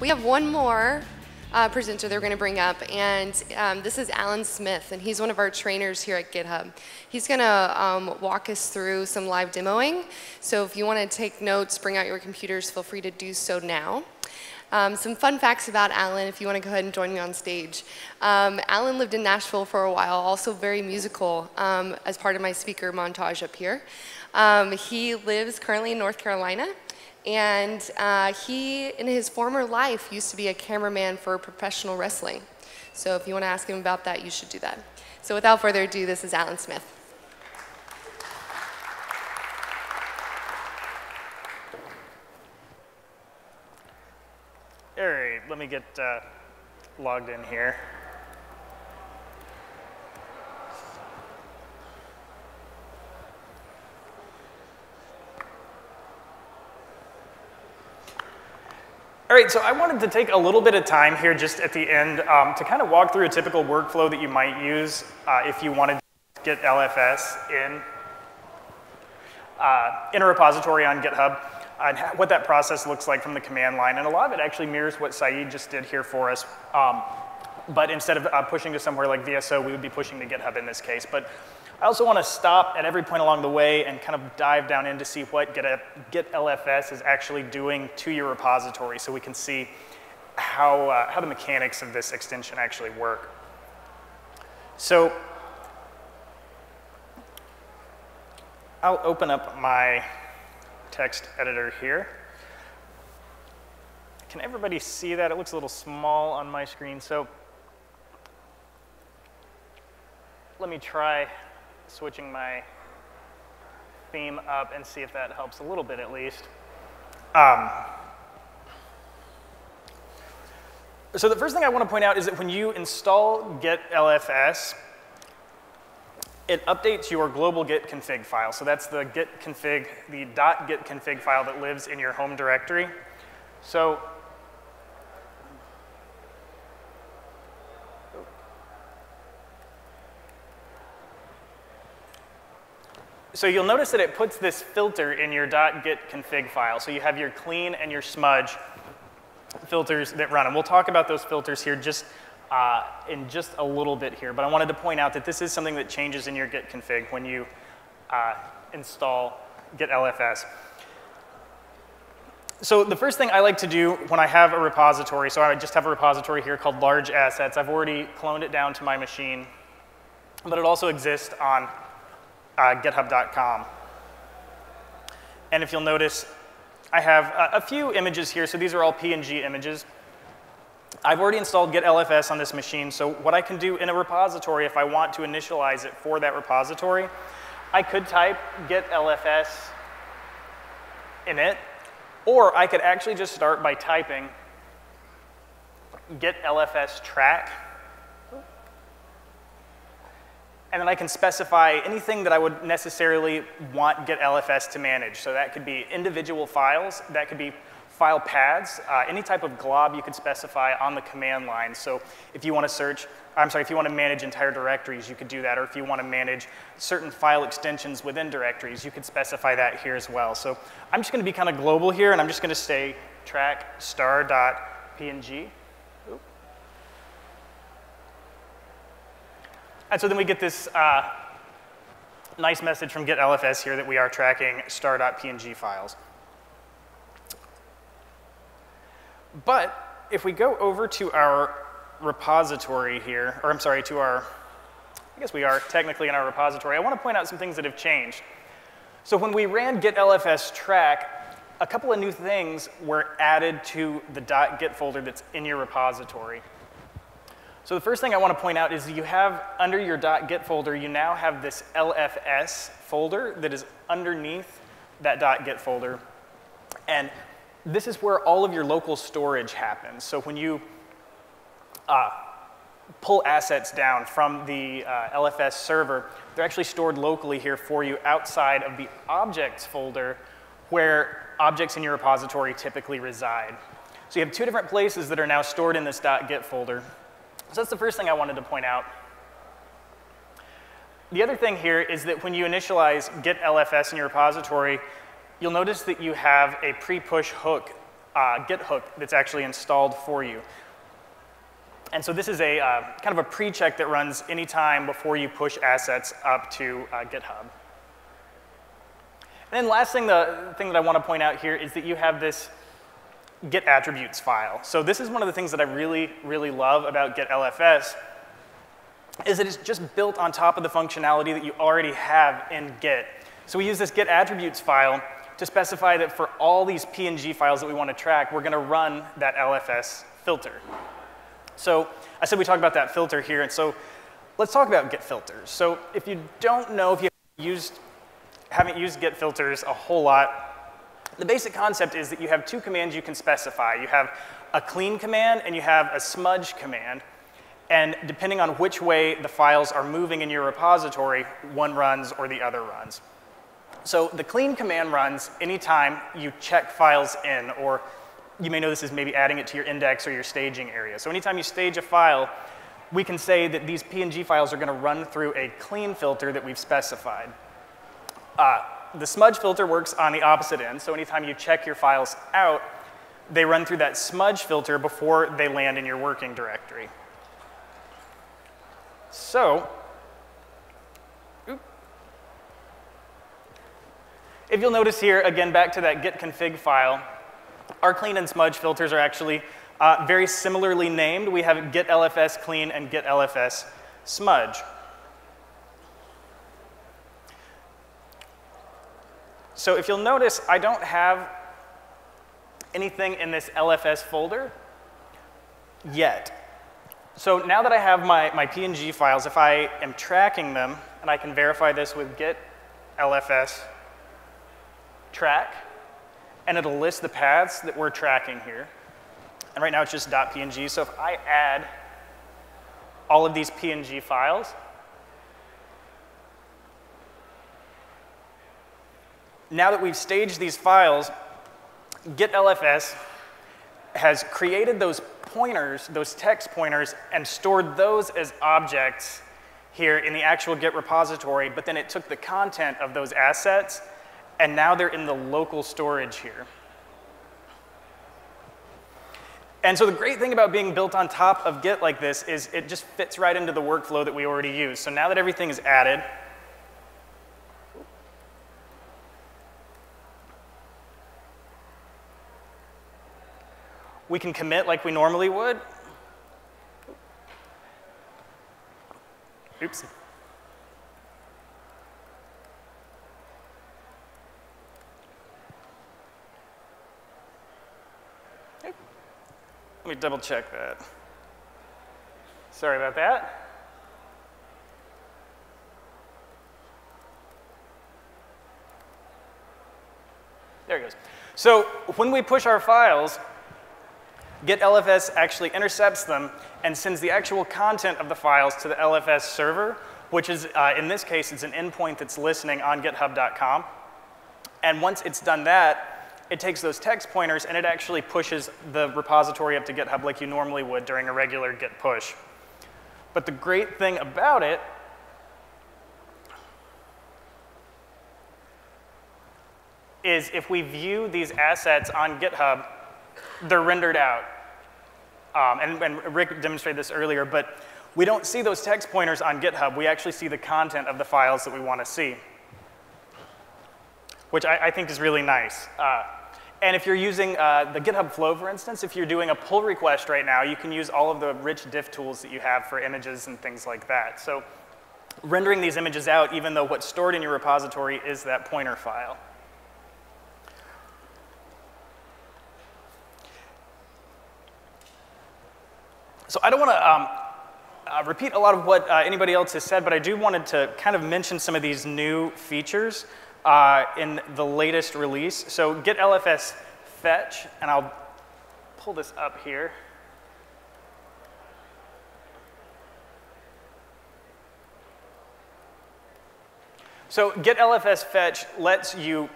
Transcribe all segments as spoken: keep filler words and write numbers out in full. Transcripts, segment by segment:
We have one more uh, presenter they're going to bring up, and um, this is Alan Smith, and he's one of our trainers here at GitHub. He's going to um, walk us through some live demoing, so if you want to take notes, bring out your computers, feel free to do so now. Um, some fun facts about Alan, if you want to go ahead and join me on stage. Um, Alan lived in Nashville for a while, also very musical, um, as part of my speaker montage up here. Um, he lives currently in North Carolina, and uh, he, in his former life, used to be a cameraman for professional wrestling. So if you want to ask him about that, you should do that. So without further ado, this is Alan Smith. All right, let me get uh, logged in here. All right, so I wanted to take a little bit of time here just at the end um, to kind of walk through a typical workflow that you might use uh, if you wanted to get L F S in, uh, in a repository on GitHub, and what that process looks like from the command line. And a lot of it actually mirrors what Saeed just did here for us. Um, but instead of uh, pushing to somewhere like V S O, we would be pushing to GitHub in this case. But I also want to stop at every point along the way and kind of dive down in to see what Git L F S is actually doing to your repository so we can see how, uh, how the mechanics of this extension actually work. So I'll open up my text editor here. Can everybody see that? It looks a little small on my screen, so let me try switching my theme up and see if that helps a little bit at least. Um, so the first thing I want to point out is that when you install Git L F S, it updates your global git config file. So that's the git config, the dot git config file that lives in your home directory. So So you'll notice that it puts this filter in your .git config file. So you have your clean and your smudge filters that run. And we'll talk about those filters here just uh, in just a little bit here. But I wanted to point out that this is something that changes in your git config when you uh, install Git L F S. So the first thing I like to do when I have a repository, so I just have a repository here called large assets. I've already cloned it down to my machine, but it also exists on Uh, GitHub dot com. And if you'll notice, I have uh, a few images here. So these are all P N G images. I've already installed Git L F S on this machine. So what I can do in a repository, if I want to initialize it for that repository, I could type Git L F S in it, or I could actually just start by typing Git L F S track. And then I can specify anything that I would necessarily want Git L F S to manage. So that could be individual files, that could be file paths, uh, any type of glob you could specify on the command line. So if you want to search, I'm sorry, if you want to manage entire directories, you could do that. Or if you want to manage certain file extensions within directories, you could specify that here as well. So I'm just going to be kind of global here, and I'm just going to say track star dot P N G. And so then we get this uh, nice message from Git L F S here that we are tracking star dot P N G files. But if we go over to our repository here, or I'm sorry, to our, I guess we are technically in our repository, I want to point out some things that have changed. So when we ran Git L F S track, a couple of new things were added to the .git folder that's in your repository. So the first thing I want to point out is you have, under your .git folder, you now have this L F S folder that is underneath that .git folder. And this is where all of your local storage happens. So when you uh, pull assets down from the uh, L F S server, they're actually stored locally here for you outside of the objects folder where objects in your repository typically reside. So you have two different places that are now stored in this .git folder. So that's the first thing I wanted to point out. The other thing here is that when you initialize Git L F S in your repository, you'll notice that you have a pre-push hook uh, Git hook that's actually installed for you. And so this is a uh, kind of a pre-check that runs any time before you push assets up to uh, GitHub. And then last thing, the thing that I want to point out here is that you have this Git attributes file. So this is one of the things that I really, really love about Git L F S is that it's just built on top of the functionality that you already have in Git. So we use this Git attributes file to specify that for all these P N G files that we want to track, we're going to run that L F S filter. So I said we talk about that filter here, and so let's talk about Git filters. So if you don't know, if you used, haven't used Git filters a whole lot, the basic concept is that you have two commands you can specify. You have a clean command and you have a smudge command, and depending on which way the files are moving in your repository, one runs or the other runs. So the clean command runs anytime you check files in, or you may know this is maybe adding it to your index or your staging area. So anytime you stage a file, we can say that these P N G files are going to run through a clean filter that we've specified. Uh, the smudge filter works on the opposite end. So anytime you check your files out, they run through that smudge filter before they land in your working directory. So if you'll notice here, again, back to that git config file, our clean and smudge filters are actually uh, very similarly named. We have git L F S clean and git L F S smudge. So if you'll notice, I don't have anything in this L F S folder yet. So now that I have my, my P N G files, if I am tracking them, and I can verify this with git L F S track, and it'll list the paths that we're tracking here. And right now it's just .png, so if I add all of these P N G files, now that we've staged these files, Git L F S has created those pointers, those text pointers, and stored those as objects here in the actual Git repository, but then it took the content of those assets and now they're in the local storage here. And so the great thing about being built on top of Git like this is it just fits right into the workflow that we already use. So now that everything is added, we can commit like we normally would. Oops. Let me double check that. Sorry about that. There it goes. So when we push our files, Git L F S actually intercepts them and sends the actual content of the files to the L F S server, which is, uh, in this case, it's an endpoint that's listening on github dot com. And once it's done that, it takes those text pointers and it actually pushes the repository up to GitHub like you normally would during a regular git push. But the great thing about it is if we view these assets on GitHub, they're rendered out. Um, and, and Rick demonstrated this earlier, but we don't see those text pointers on GitHub. We actually see the content of the files that we want to see, which I, I think is really nice. Uh, And if you're using uh, the GitHub Flow, for instance, if you're doing a pull request right now, you can use all of the rich diff tools that you have for images and things like that. So rendering these images out, even though what's stored in your repository is that pointer file. So I don't want to um, uh, repeat a lot of what uh, anybody else has said, but I do wanted to kind of mention some of these new features Uh, in the latest release. So Git L F S fetch, and I'll pull this up here. So Git L F S fetch lets you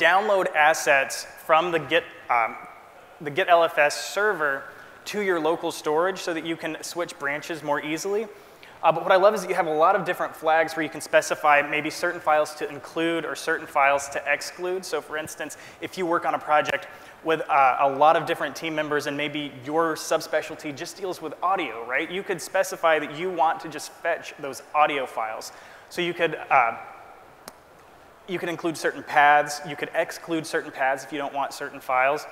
download assets from the Git, um, the Git L F S server to your local storage so that you can switch branches more easily. Uh, but what I love is that you have a lot of different flags where you can specify maybe certain files to include or certain files to exclude. So for instance, if you work on a project with uh, a lot of different team members and maybe your subspecialty just deals with audio, right? You could specify that you want to just fetch those audio files. So you could, uh, you could include certain paths. You could exclude certain paths if you don't want certain files.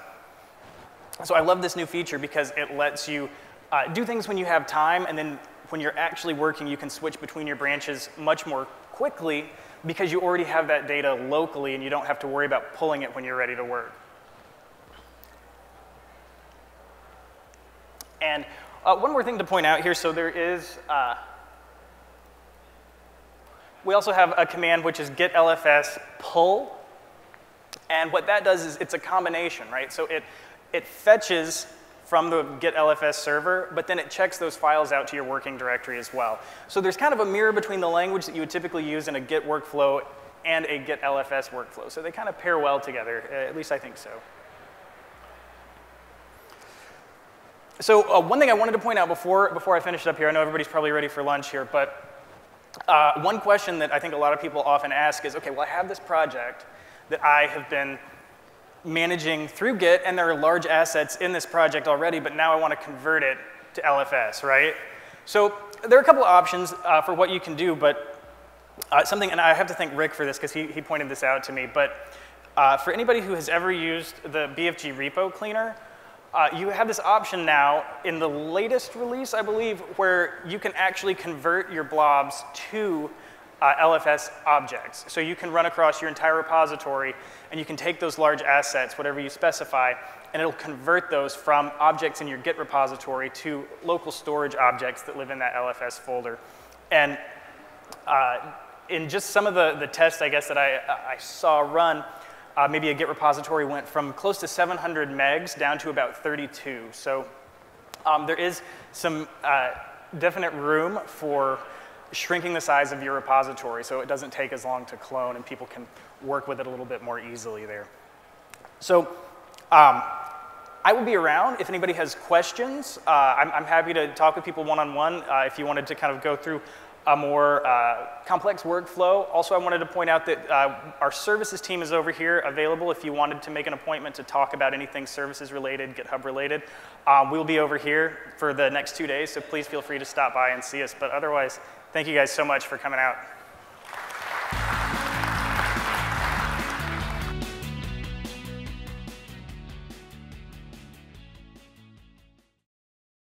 So I love this new feature because it lets you uh, do things when you have time, and then when you're actually working, you can switch between your branches much more quickly because you already have that data locally and you don't have to worry about pulling it when you're ready to work. And uh, one more thing to point out here, so there is, uh, we also have a command which is git L F S pull. And what that does is it's a combination, right? So it, it fetches from the git L F S server, but then it checks those files out to your working directory as well. So there's kind of a mirror between the language that you would typically use in a Git workflow and a Git L F S workflow. So they kind of pair well together, at least I think so. So uh, one thing I wanted to point out before, before I finished up here, I know everybody's probably ready for lunch here, but uh, one question that I think a lot of people often ask is, okay, well, I have this project that I have been managing through Git, and there are large assets in this project already, but now I want to convert it to L F S, right? So there are a couple of options uh, for what you can do, but uh, something, and I have to thank Rick for this because he, he pointed this out to me, but uh, for anybody who has ever used the B F G repo cleaner, uh, you have this option now in the latest release, I believe, where you can actually convert your blobs to Uh, L F S objects. So you can run across your entire repository and you can take those large assets, whatever you specify, and it'll convert those from objects in your Git repository to local storage objects that live in that L F S folder. And uh, in just some of the, the tests, I guess, that I, I saw run, uh, maybe a Git repository went from close to seven hundred megs down to about thirty-two. So um, there is some uh, definite room for shrinking the size of your repository so it doesn't take as long to clone and people can work with it a little bit more easily there. So um, I will be around if anybody has questions. Uh, I'm, I'm happy to talk with people one-on-one uh, if you wanted to kind of go through a more uh, complex workflow. Also, I wanted to point out that uh, our services team is over here available if you wanted to make an appointment to talk about anything services related, GitHub related. Uh, we'll be over here for the next two days, so please feel free to stop by and see us. But otherwise, thank you guys so much for coming out.